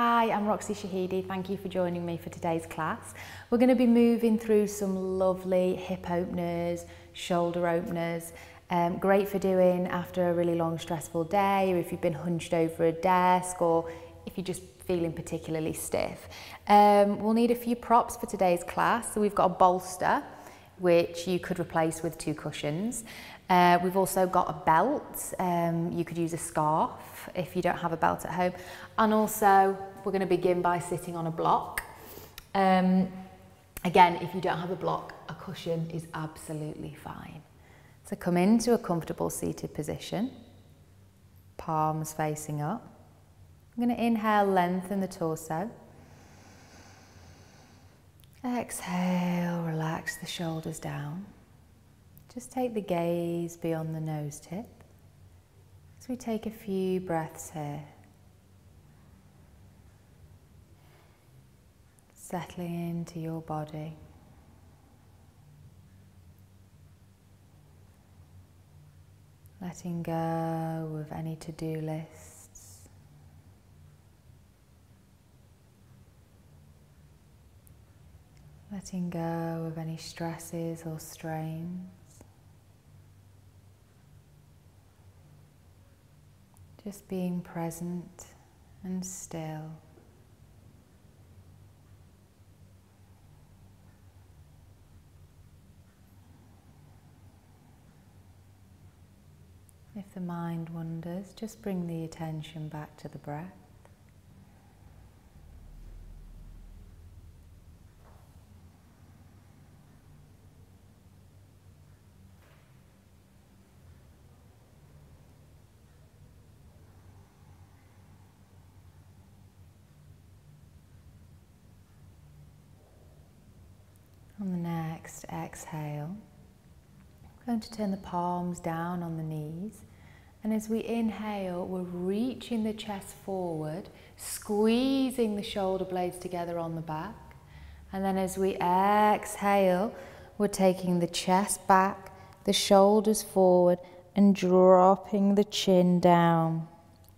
Hi, I'm Roxy Shahidi. Thank you for joining me for today's class. We're going to be moving through some lovely hip openers, shoulder openers. Great for doing after a really long stressful day, or if you've been hunched over a desk, or if you're just feeling particularly stiff. We'll need a few props for today's class. So we've got a bolster, which you could replace with two cushions. We've also got a belt. You could use a scarf if you don't have a belt at home. And also, we're going to begin by sitting on a block. Again, if you don't have a block, a cushion is absolutely fine. So come into a comfortable seated position, palms facing up. I'm going to inhale, lengthen the torso. Exhale, relax the shoulders down. Just take the gaze beyond the nose tip as we take a few breaths here. Settling into your body. Letting go of any to-do list. Letting go of any stresses or strains. Just being present and still. If the mind wanders, just bring the attention back to the breath. On the next exhale, I'm going to turn the palms down on the knees, and as we inhale, we're reaching the chest forward, squeezing the shoulder blades together on the back, and then as we exhale, we're taking the chest back, the shoulders forward, and dropping the chin down.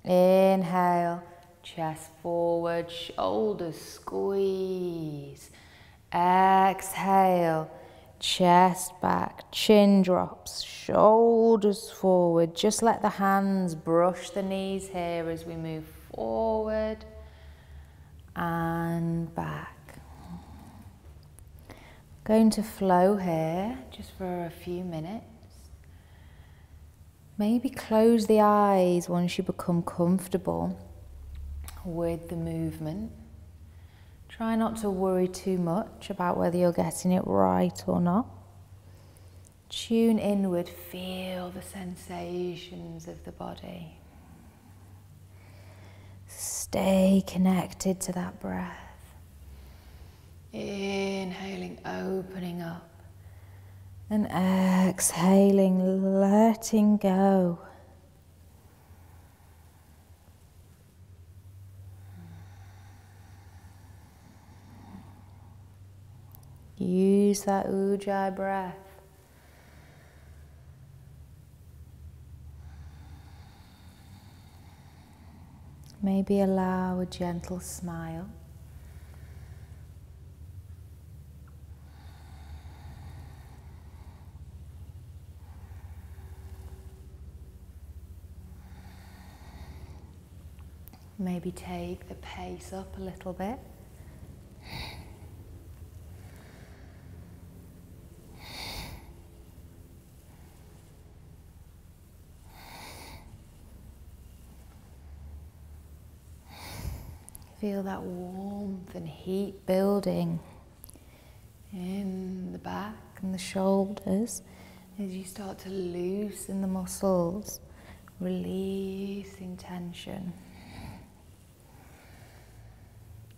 Inhale, chest forward, shoulders squeeze. Exhale, chest back, chin drops, shoulders forward. Just let the hands brush the knees here as we move forward and back. Going to flow here just for a few minutes. Maybe close the eyes once you become comfortable with the movement. Try not to worry too much about whether you're getting it right or not. Tune inward, feel the sensations of the body. Stay connected to that breath. Inhaling, opening up, and exhaling, letting go. Use that ujjayi breath. Maybe allow a gentle smile. Maybe take the pace up a little bit. Feel that warmth and heat building in the back and the shoulders as you start to loosen the muscles, releasing tension.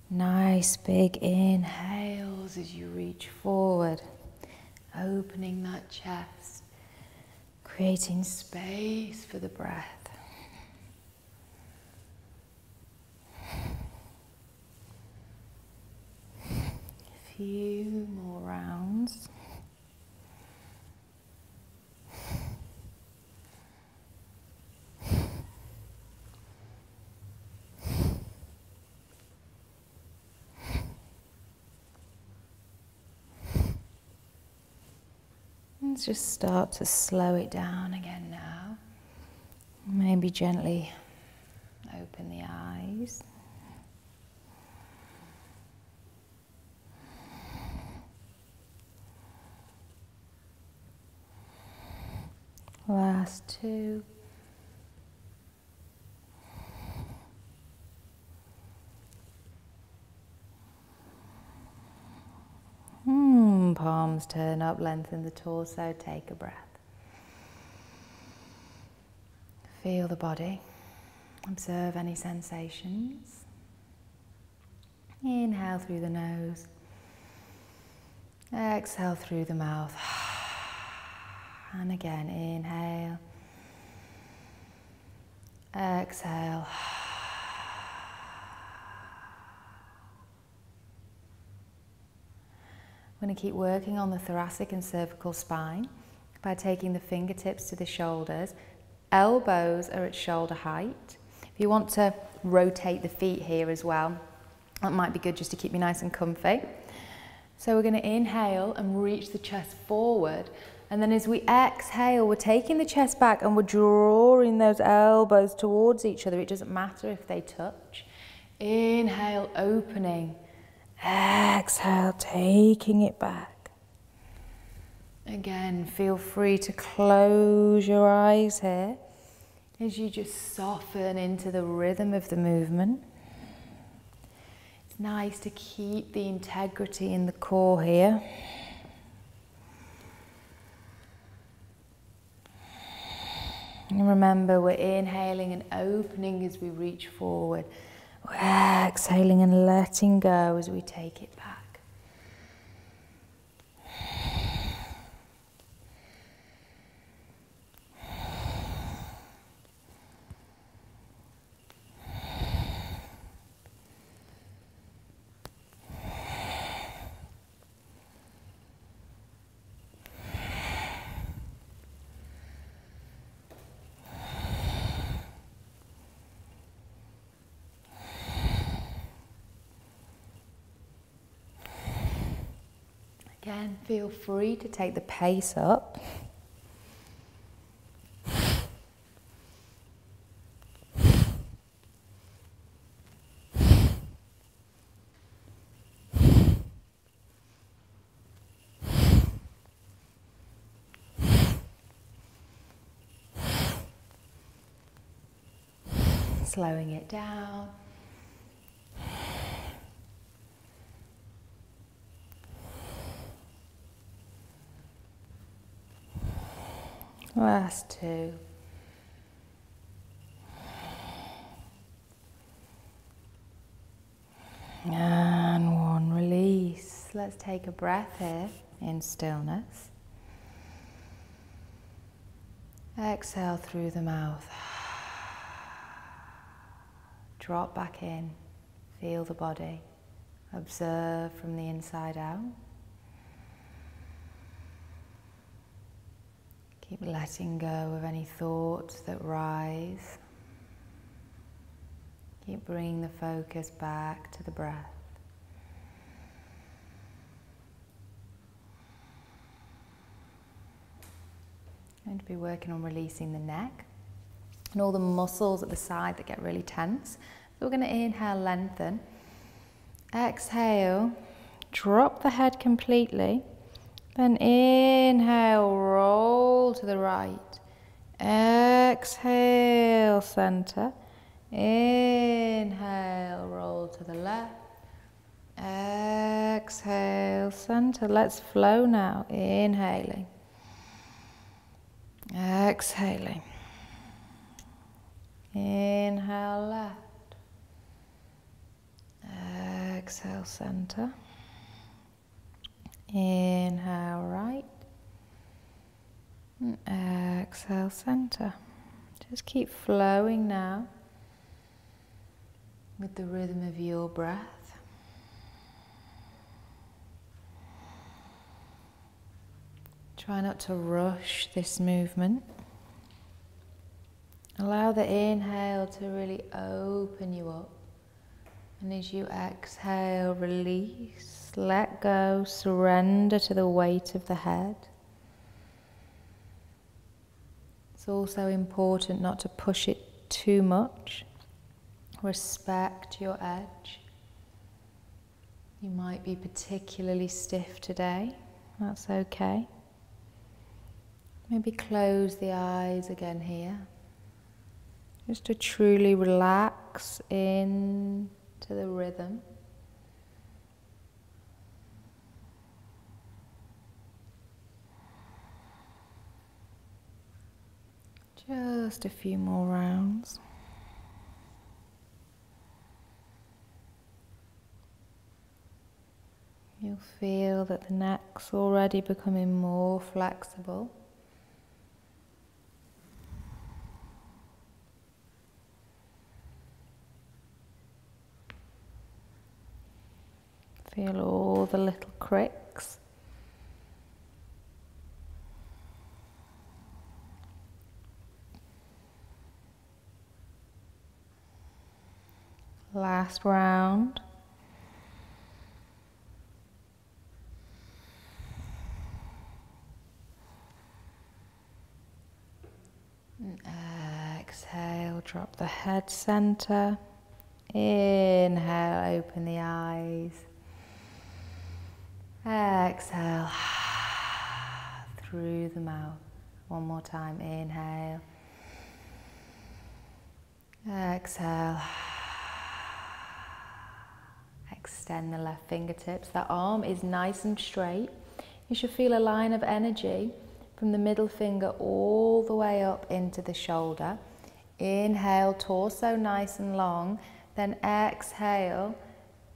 Nice big inhales as you reach forward, opening that chest, creating space for the breath. Few more rounds. And just start to slow it down again now. Maybe gently open the eyes. Last two. Palms turn up, lengthen the torso, take a breath. Feel the body, observe any sensations. Inhale through the nose, exhale through the mouth. And again, inhale, exhale. We're going to keep working on the thoracic and cervical spine by taking the fingertips to the shoulders. Elbows are at shoulder height. If you want to rotate the feet here as well, that might be good just to keep you nice and comfy. So we're going to inhale and reach the chest forward. And then as we exhale, we're taking the chest back and we're drawing those elbows towards each other. It doesn't matter if they touch. Inhale, opening. Exhale, taking it back. Again, feel free to close your eyes here as you just soften into the rhythm of the movement. It's nice to keep the integrity in the core here. And remember, we're inhaling and opening as we reach forward. We're exhaling and letting go as we take it back. Again, feel free to take the pace up. Slowing it down. Last two. And one, release. Let's take a breath here in stillness. Exhale through the mouth. Drop back in. Feel the body. Observe from the inside out. Keep letting go of any thoughts that rise. Keep bringing the focus back to the breath. I'm going to be working on releasing the neck and all the muscles at the side that get really tense. So we're going to inhale, lengthen. Exhale, drop the head completely. Then inhale, roll to the right. Exhale, center. Inhale, roll to the left. Exhale, center. Let's flow now. Inhaling. Exhaling. Inhale, left. Exhale, center. Inhale, right, and exhale, center. Just keep flowing now with the rhythm of your breath. Try not to rush this movement. Allow the inhale to really open you up. And as you exhale, release, let go, surrender to the weight of the head. It's also important not to push it too much. Respect your edge. You might be particularly stiff today. That's okay. Maybe close the eyes again here. Just to truly relax into the rhythm. Just a few more rounds. You'll feel that the neck's already becoming more flexible. Feel all the little cricks. Last round. And exhale, drop the head center. Inhale, open the eyes. Exhale, through the mouth. One more time, inhale. Exhale. Extend the left fingertips. That arm is nice and straight. You should feel a line of energy from the middle finger all the way up into the shoulder. Inhale, torso nice and long. Then exhale,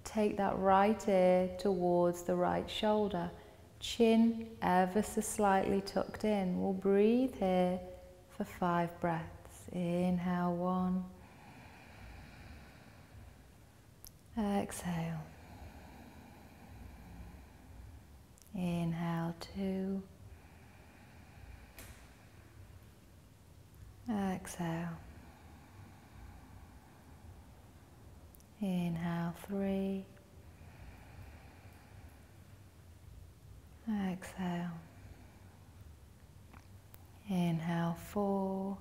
take that right ear towards the right shoulder. Chin ever so slightly tucked in. We'll breathe here for 5 breaths. Inhale, 1. Exhale. Inhale, 2. Exhale. Inhale, 3. Exhale. Inhale, 4.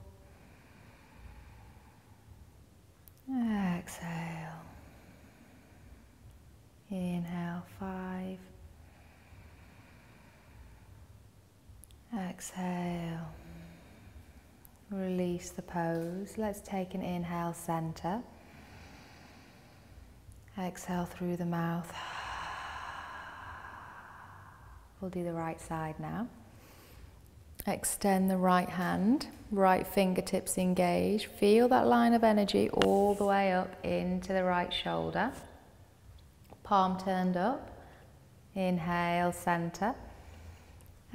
Exhale. Inhale, 5. Exhale. Release the pose. Let's take an inhale, center. Exhale through the mouth. We'll do the right side now. Extend the right hand, right fingertips engage. Feel that line of energy all the way up into the right shoulder. Palm turned up. Inhale, center.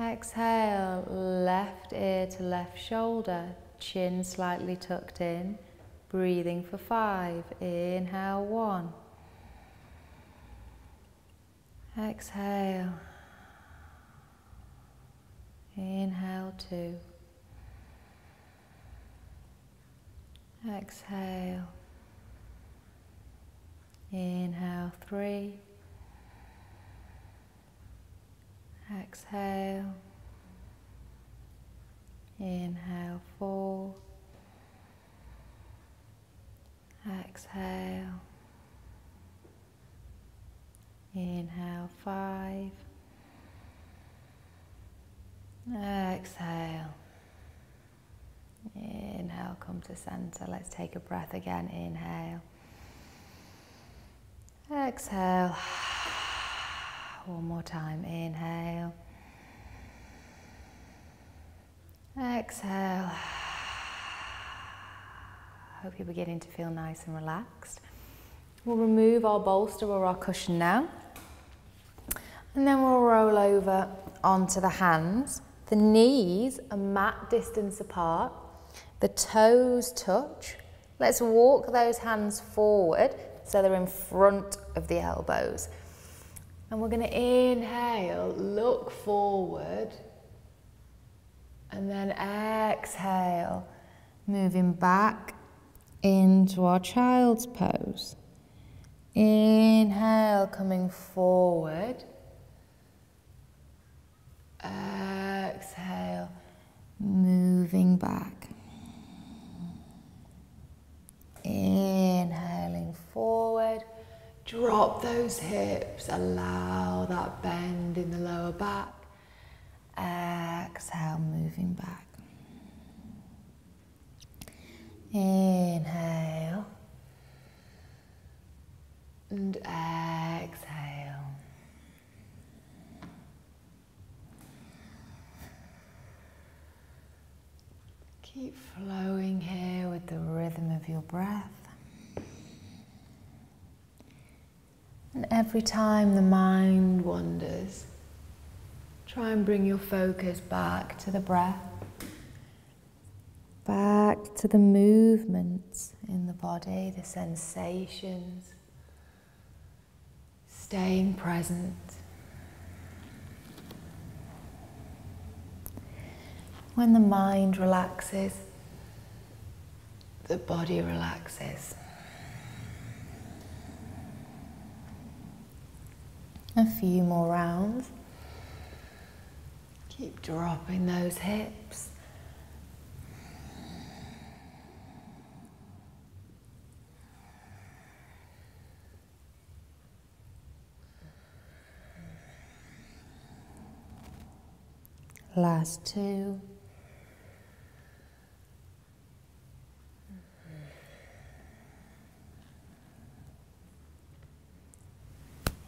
Exhale, left ear to left shoulder. Chin slightly tucked in. Breathing for 5. Inhale, 1. Exhale. Inhale, 2. Exhale. Inhale, 3. Exhale. Inhale, 4. Exhale. Inhale, 5. Exhale. Inhale, come to center. Let's take a breath again. Inhale. Exhale. One more time. Inhale. Exhale. Hope you're beginning to feel nice and relaxed. We'll remove our bolster or our cushion now. And then we'll roll over onto the hands. The knees are mat distance apart. The toes touch. Let's walk those hands forward so they're in front of the elbows. And we're going to inhale, look forward. And then exhale, moving back into our child's pose. Inhale, coming forward. Exhale, moving back. Inhaling forward, drop those hips, allow that bend in the lower back. Exhale, moving back. Inhale and exhale. Keep flowing here with the rhythm of your breath. And every time the mind wanders, try and bring your focus back to the breath, back to the movements in the body, the sensations, staying present. When the mind relaxes, the body relaxes. A few more rounds. Keep dropping those hips. Last two.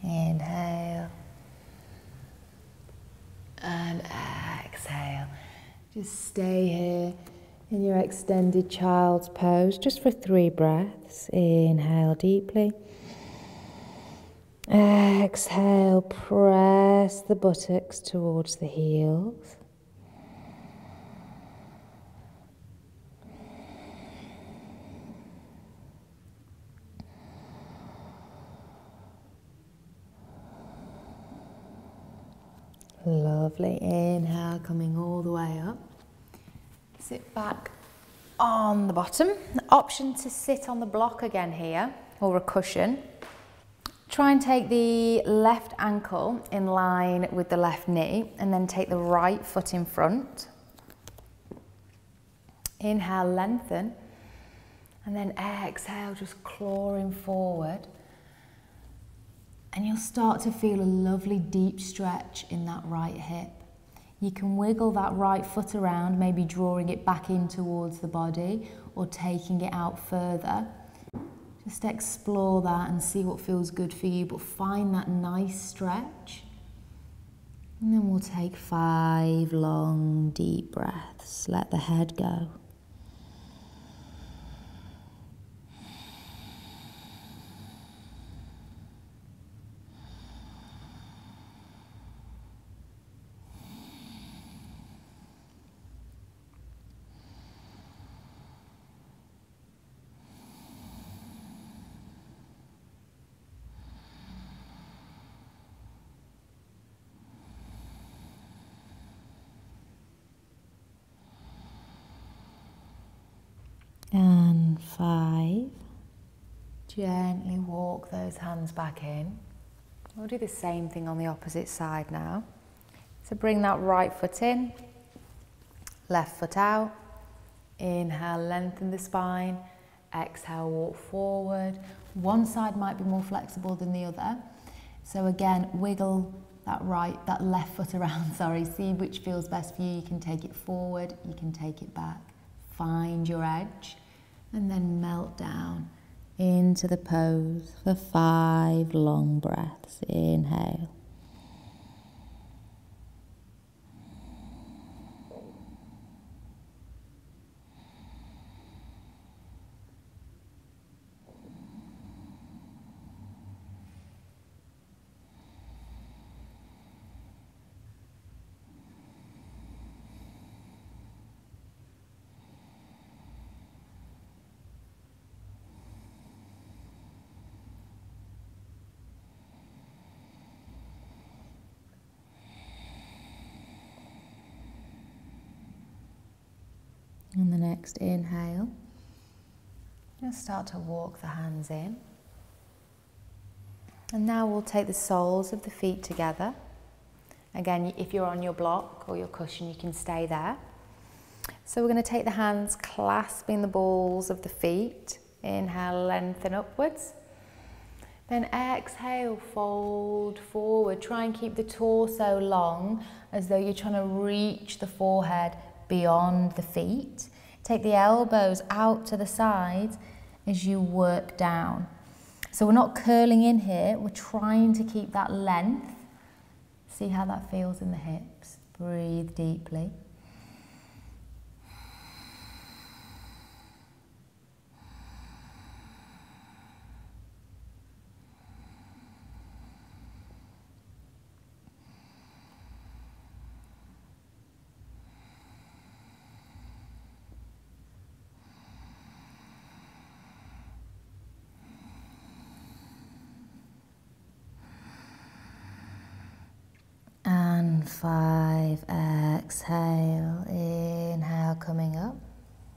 Inhale. And exhale. Just stay here in your extended child's pose, just for 3 breaths. Inhale deeply. Exhale, press the buttocks towards the heels. Lovely. Inhale, coming all the way up. Sit back on the bottom. Option to sit on the block again here, or a cushion. Try and take the left ankle in line with the left knee, and then take the right foot in front. Inhale, lengthen. And then exhale, just clawing forward. And you'll start to feel a lovely deep stretch in that right hip. You can wiggle that right foot around, maybe drawing it back in towards the body or taking it out further. Just explore that and see what feels good for you, but find that nice stretch. And then we'll take 5 long, deep breaths. Let the head go. And 5. Gently walk those hands back in. We'll do the same thing on the opposite side now. So bring that right foot in, left foot out. Inhale, lengthen the spine. Exhale, walk forward. One side might be more flexible than the other. So again, wiggle that left foot around, sorry. See which feels best for you. You can take it forward, you can take it back. Find your edge. And then melt down into the pose for 5 long breaths. Inhale. On the next inhale, just start to walk the hands in. And now we'll take the soles of the feet together. Again, if you're on your block or your cushion, you can stay there. So we're going to take the hands, clasping the balls of the feet. Inhale, lengthen upwards. Then exhale, fold forward. Try and keep the torso long, as though you're trying to reach the forehead beyond the feet. Take the elbows out to the sides as you work down. So we're not curling in here, we're trying to keep that length. See how that feels in the hips. Breathe deeply. Five, exhale, inhale, coming up.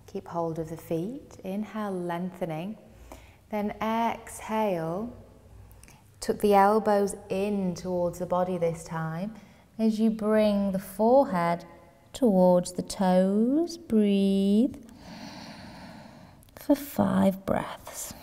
Keep hold of the feet. Inhale, lengthening. Then exhale, tuck the elbows in towards the body this time as you bring the forehead towards the toes. Breathe for 5 breaths.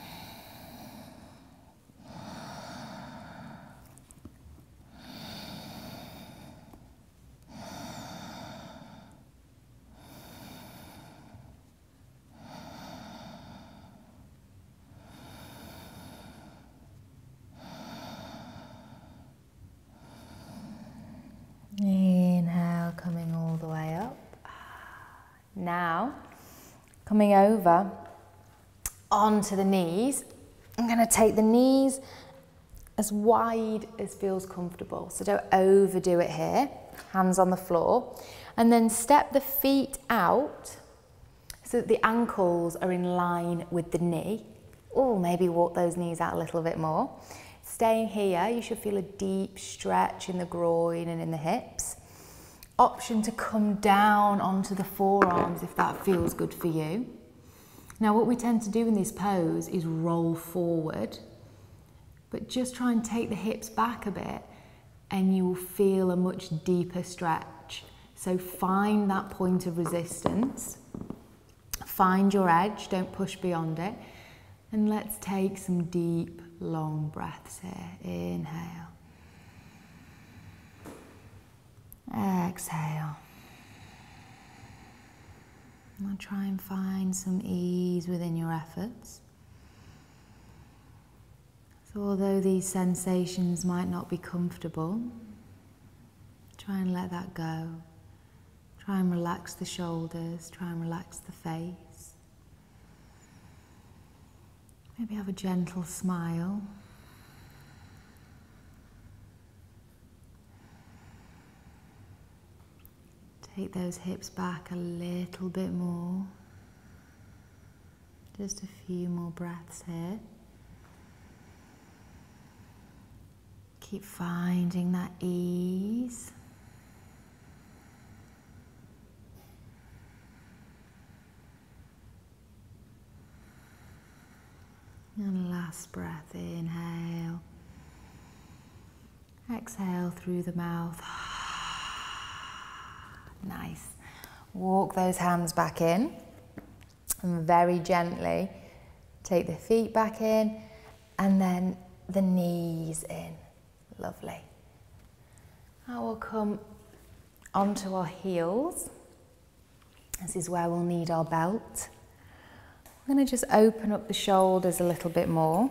Inhale, coming all the way up. Now, coming over onto the knees, I'm going to take the knees as wide as feels comfortable. So don't overdo it here. Hands on the floor. And then step the feet out so that the ankles are in line with the knee. Or maybe walk those knees out a little bit more. Staying here, you should feel a deep stretch in the groin and in the hips. Option to come down onto the forearms if that feels good for you. Now, what we tend to do in this pose is roll forward, but just try and take the hips back a bit and you will feel a much deeper stretch. So find that point of resistance, find your edge, don't push beyond it, and let's take some deep, long breaths here. Inhale. Exhale. Now try and find some ease within your efforts. So although these sensations might not be comfortable, try and let that go. Try and relax the shoulders, try and relax the face. Maybe have a gentle smile. Take those hips back a little bit more. Just a few more breaths here. Keep finding that ease. And last breath, inhale. Exhale through the mouth. Nice. Walk those hands back in and very gently take the feet back in and then the knees in. Lovely. Now we'll come onto our heels. This is where we'll need our belt. I'm going to just open up the shoulders a little bit more.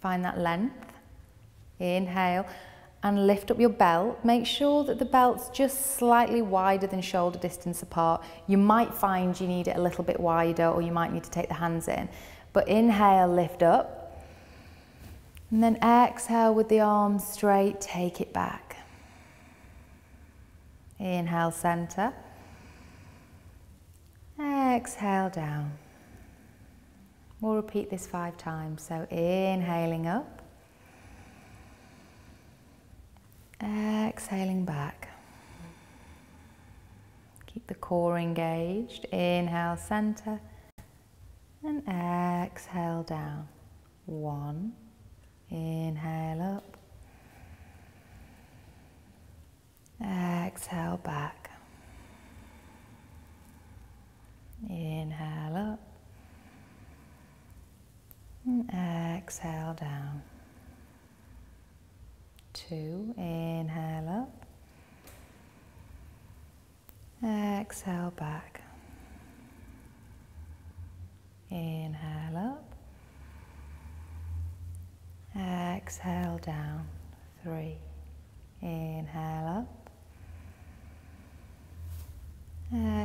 Find that length. Inhale and lift up your belt. Make sure that the belt's just slightly wider than shoulder distance apart. You might find you need it a little bit wider, or you might need to take the hands in. But inhale, lift up. And then exhale with the arms straight, take it back. Inhale, center. Exhale down. We'll repeat this 5 times. So inhaling up, exhaling back. Keep the core engaged. Inhale, center, and exhale down. 1, inhale up, exhale. exhale back. Inhale up. And exhale down. 2, inhale up. Exhale back. Inhale up. Exhale down. 3, inhale up.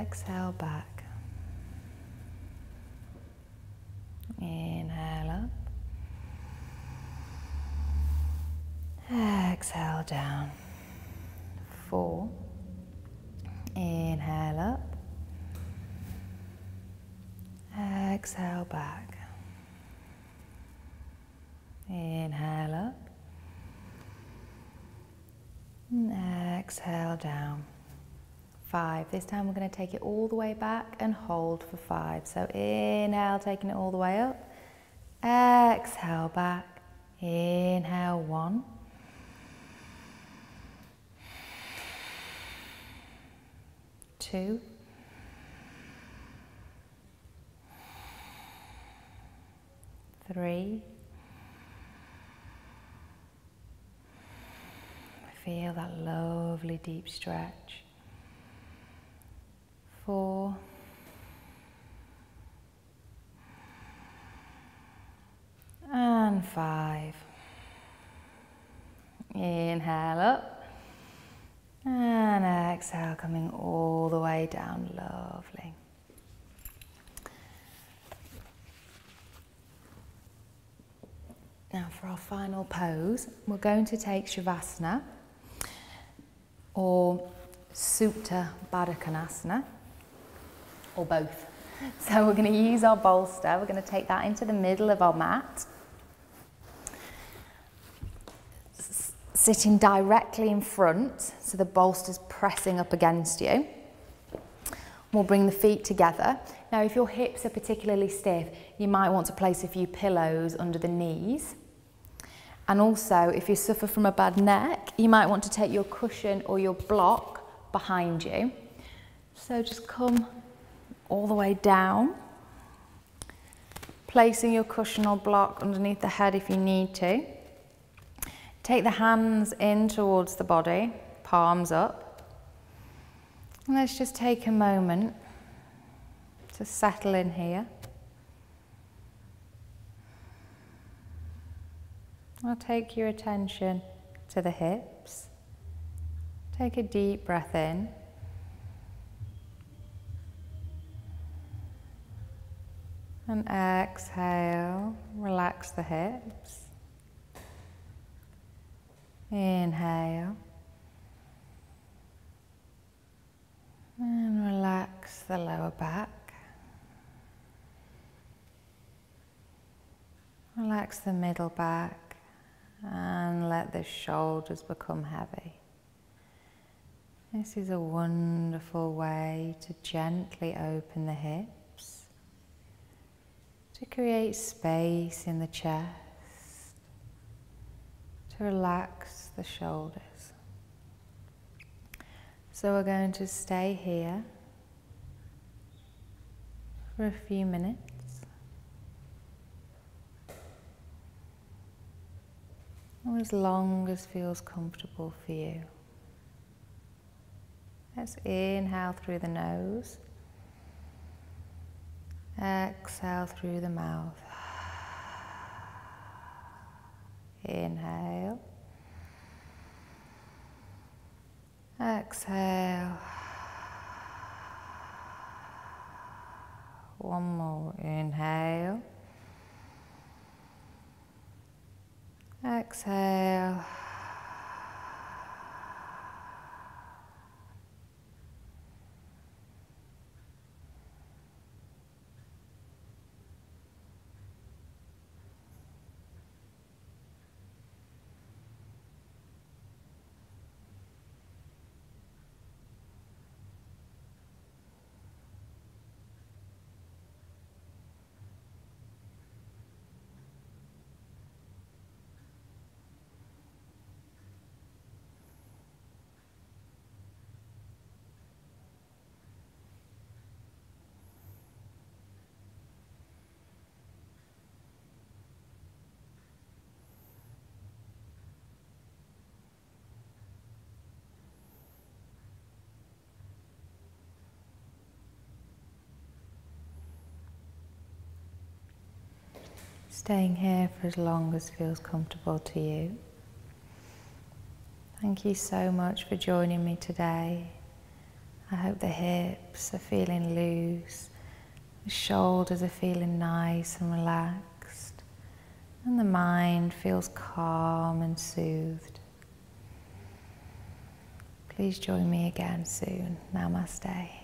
Exhale back. Inhale up. Exhale down. 4, inhale up. Exhale back. Inhale up. And exhale down. 5. This time we're going to take it all the way back and hold for 5. So inhale, taking it all the way up. Exhale back. Inhale 1. Two. 3. Feel that lovely deep stretch. 4. 5. Inhale up. And exhale, coming all the way down. Lovely. Now for our final pose, we're going to take Shavasana or Supta Baddha Konasana, or both. So we're going to use our bolster, we're going to take that into the middle of our mat, sitting directly in front, so the bolster's pressing up against you. We'll bring the feet together. Now if your hips are particularly stiff, you might want to place a few pillows under the knees. And also, if you suffer from a bad neck, you might want to take your cushion or your block behind you. So just come all the way down, placing your cushion or block underneath the head if you need to. Take the hands in towards the body, palms up. And let's just take a moment to settle in here. I'll take your attention to the hips. Take a deep breath in. And exhale, relax the hips. Inhale. And relax the lower back. Relax the middle back and let the shoulders become heavy. This is a wonderful way to gently open the hips, to create space in the chest, to relax the shoulders. So we're going to stay here for a few minutes. Or as long as feels comfortable for you. Let's inhale through the nose. Exhale through the mouth. Inhale. Exhale. 1 more. Inhale. Exhale. Staying here for as long as feels comfortable to you. Thank you so much for joining me today. I hope the hips are feeling loose, the shoulders are feeling nice and relaxed, and the mind feels calm and soothed. Please join me again soon. Namaste.